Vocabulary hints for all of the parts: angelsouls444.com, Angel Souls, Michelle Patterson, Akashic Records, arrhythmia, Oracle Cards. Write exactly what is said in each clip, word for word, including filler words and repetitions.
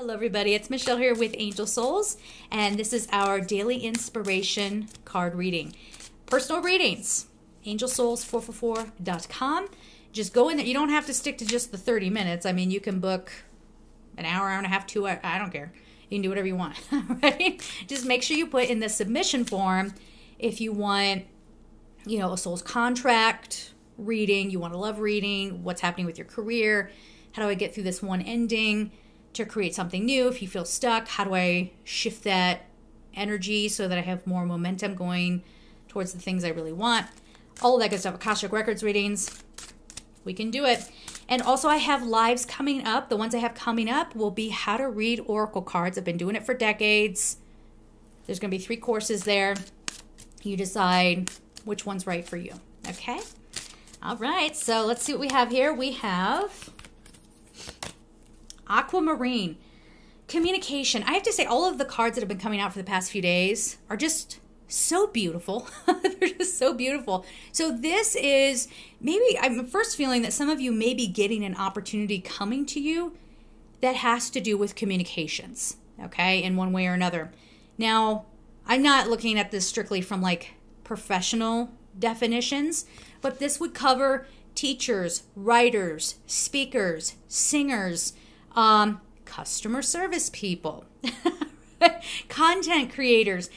Hello everybody, it's Michelle here with Angel Souls, and this is our daily inspiration card reading. Personal readings, angel souls four four four dot com. Just go in there. You don't have to stick to just the thirty minutes. I mean, you can book an hour, hour and a half, two hours, I don't care. You can do whatever you want, right? Just make sure you put in the submission form if you want, you know, a soul's contract reading, you want a love reading, what's happening with your career, how do I get through this one ending, to create something new. If you feel stuck, how do I shift that energy so that I have more momentum going towards the things I really want? All of that good stuff. Akashic Records readings. We can do it. And also I have lives coming up. The ones I have coming up will be how to read Oracle cards. I've been doing it for decades. There's going to be three courses there. You decide which one's right for you. Okay? All right. So let's see what we have here. We have Aquamarine, communication. I have to say all of the cards that have been coming out for the past few days are just so beautiful. They're just so beautiful. So this is maybe, I'm first feeling that some of you may be getting an opportunity coming to you that has to do with communications, okay, in one way or another. Now, I'm not looking at this strictly from like professional definitions, but this would cover teachers, writers, speakers, singers, Um, customer service people, content creators,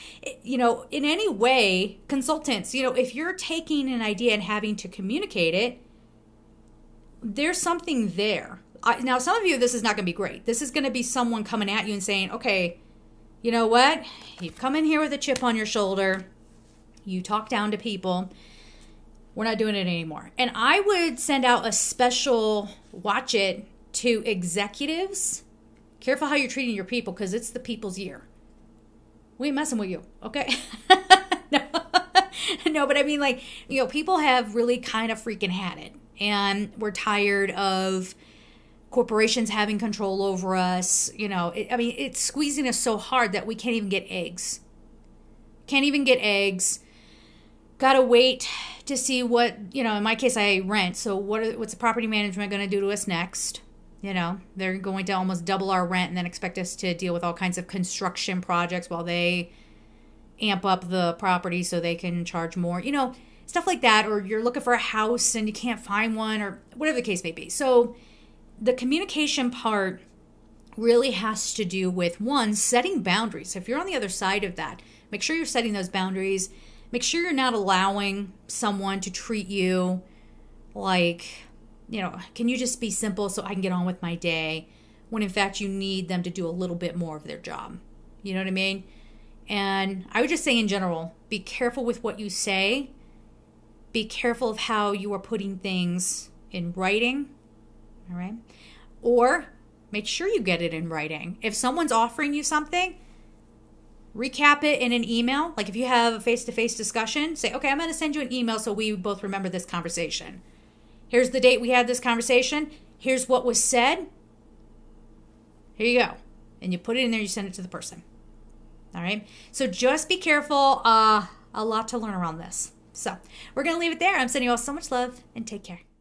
you know, in any way, consultants, you know, if you're taking an idea and having to communicate it, there's something there. I, now, some of you, this is not going to be great. This is going to be someone coming at you and saying, okay, you know what? You've come in here with a chip on your shoulder. You talk down to people. We're not doing it anymore. And I would send out a special watch it to executives. Careful how you're treating your people, because it's the people's year. We ain't messing with you, okay? No. No, but I mean, like, you know, people have really kind of freaking had it. And we're tired of corporations having control over us. You know, it, I mean, it's squeezing us so hard that we can't even get eggs. Can't even get eggs. Gotta wait to see what, you know, in my case, I rent. So what are, what's the property management going to do to us next? You know, they're going to almost double our rent and then expect us to deal with all kinds of construction projects while they amp up the property so they can charge more, you know, stuff like that. Or you're looking for a house and you can't find one, or whatever the case may be. So the communication part really has to do with, one, setting boundaries. So if you're on the other side of that, make sure you're setting those boundaries. Make sure you're not allowing someone to treat you like, you know, can you just be simple so I can get on with my day, when in fact you need them to do a little bit more of their job. You know what I mean? And I would just say in general, be careful with what you say. Be careful of how you are putting things in writing, all right? Or make sure you get it in writing. If someone's offering you something, recap it in an email. Like if you have a face-to-face discussion, say, okay, I'm going to send you an email so we both remember this conversation. Here's the date we had this conversation. Here's what was said. Here you go. And you put it in there, you send it to the person. All right. So just be careful. Uh, a lot to learn around this. So we're going to leave it there. I'm sending you all so much love, and take care.